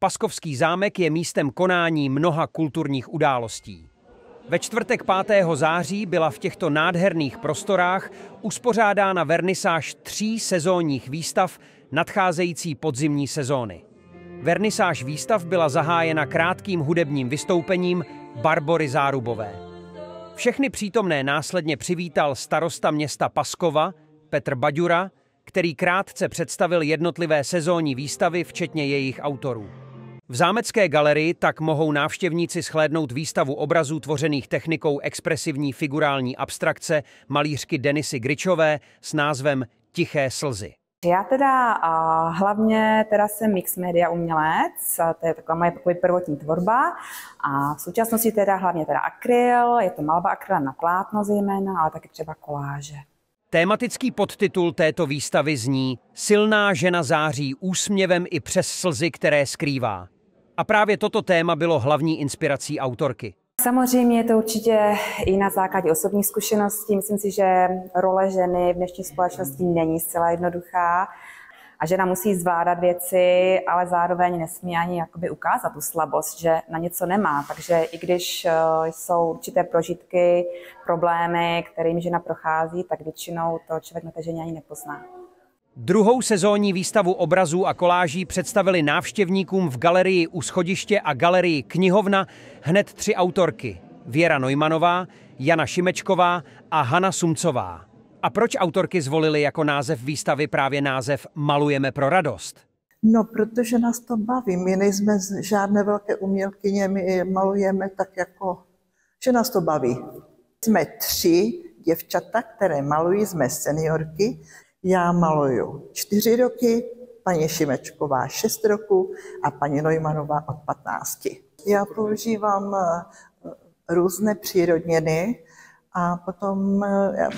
Paskovský zámek je místem konání mnoha kulturních událostí. Ve čtvrtek 5. září byla v těchto nádherných prostorách uspořádána vernisáž 3 sezónních výstav nadcházející podzimní sezóny. Vernisáž výstav byla zahájena krátkým hudebním vystoupením Barbory Zárubové. Všechny přítomné následně přivítal starosta města Paskova Petr Baďura, který krátce představil jednotlivé sezónní výstavy, včetně jejich autorů. V zámecké galerii tak mohou návštěvníci shlédnout výstavu obrazů tvořených technikou expresivní figurální abstrakce malířky Denisy Gryčové s názvem Tiché slzy. Já hlavně jsem mix media umělec, to je taková moje prvotní tvorba a v současnosti hlavně akryl, je to malba akryla na plátno zejména, ale taky třeba koláže. Tématický podtitul této výstavy zní Silná žena září úsměvem i přes slzy, které skrývá. A právě toto téma bylo hlavní inspirací autorky. Samozřejmě je to určitě i na základě osobních zkušeností. Myslím si, že role ženy v dnešní společnosti není zcela jednoduchá a žena musí zvládat věci, ale zároveň nesmí ani ukázat tu slabost, že na něco nemá. Takže i když jsou určité prožitky, problémy, kterým žena prochází, tak většinou to člověk na té ženě ani nepozná. Druhou sezónní výstavu obrazů a koláží představili návštěvníkům v galerii U schodiště a galerii Knihovna hned 3 autorky – Věra Nojmanová, Jana Šimečková a Hana Sumcová. A proč autorky zvolily jako název výstavy právě název Malujeme pro radost? No, protože nás to baví. My nejsme žádné velké umělkyně, my malujeme tak že nás to baví. Jsme 3 děvčata, které malují, jsme seniorky. Já maluju 4 roky, paní Šimečková 6 roků a paní Nojmanová od 15. Já používám různé přírodniny a potom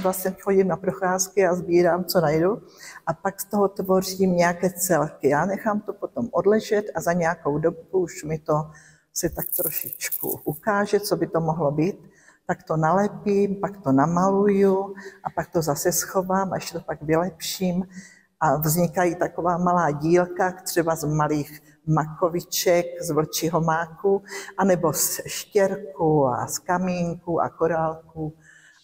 vlastně chodím na procházky a sbírám, co najdu a pak z toho tvořím nějaké celky. Já nechám to potom odležet a za nějakou dobu už mi to si tak trošičku ukáže, co by to mohlo být. Pak to nalepím, pak to namaluju a pak to zase schovám a ještě to pak vylepším. A vznikají taková malá dílka, třeba z malých makoviček, z vlčího máku, anebo z štěrku a z kamínku a korálku,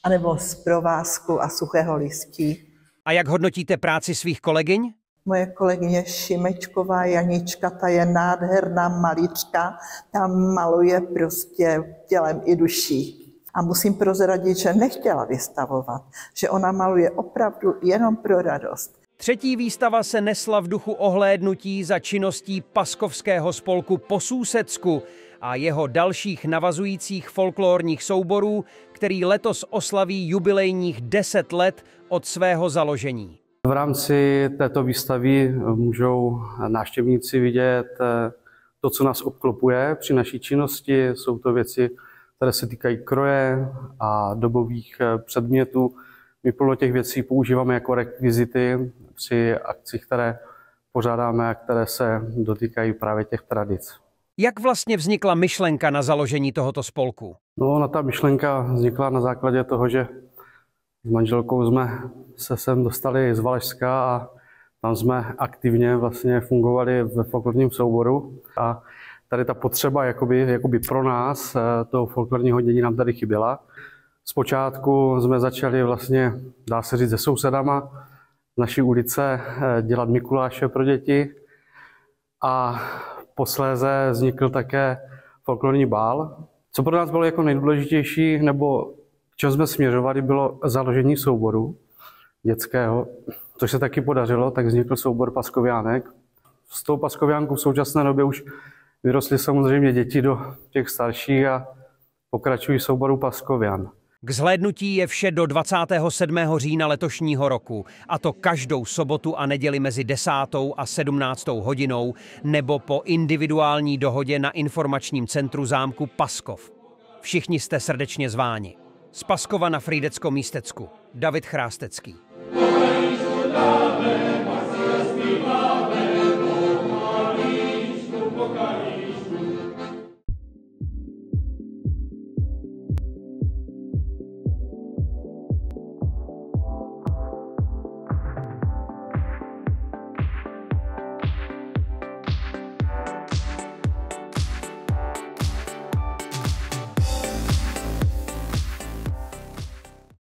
anebo z provázku a suchého listí. A jak hodnotíte práci svých kolegyň? Moje kolegyně Šimečková Janička, ta je nádherná malíčka, ta maluje prostě tělem i duší. A musím prozradit, že nechtěla vystavovat, že ona maluje opravdu jenom pro radost. Třetí výstava se nesla v duchu ohlédnutí za činností Paskovského spolku po sousedku a jeho dalších navazujících folklorních souborů, který letos oslaví jubilejních 10 let od svého založení. V rámci této výstavy můžou návštěvníci vidět to, co nás obklopuje při naší činnosti. Jsou to věci, které se týkají kroje a dobových předmětů. My plno těch věcí používáme jako rekvizity při akcích, které pořádáme a které se dotýkají právě těch tradic. Jak vlastně vznikla myšlenka na založení tohoto spolku? No, ta myšlenka vznikla na základě toho, že s manželkou jsme se sem dostali z Valašska a tam jsme aktivně vlastně fungovali ve folklorním souboru. A tady ta potřeba jakoby pro nás toho folklorního dění nám tady chyběla. Zpočátku jsme začali vlastně, dá se říct, se sousedama z naší ulice dělat mikuláše pro děti a posléze vznikl také folklorní bál. Co pro nás bylo jako nejdůležitější, nebo k čemu jsme směřovali, bylo založení souboru dětského, což se taky podařilo, tak vznikl soubor Paskoviánek. Z toho Paskoviánku v současné době už vyrostly samozřejmě děti do těch starších a pokračují souboru Paskovian. K zhlédnutí je vše do 27. října letošního roku, a to každou sobotu a neděli mezi 10. a 17. hodinou nebo po individuální dohodě na informačním centru zámku Paskov. Všichni jste srdečně zváni. Z Paskova na Frýdecko-Místecku. David Chrástecký.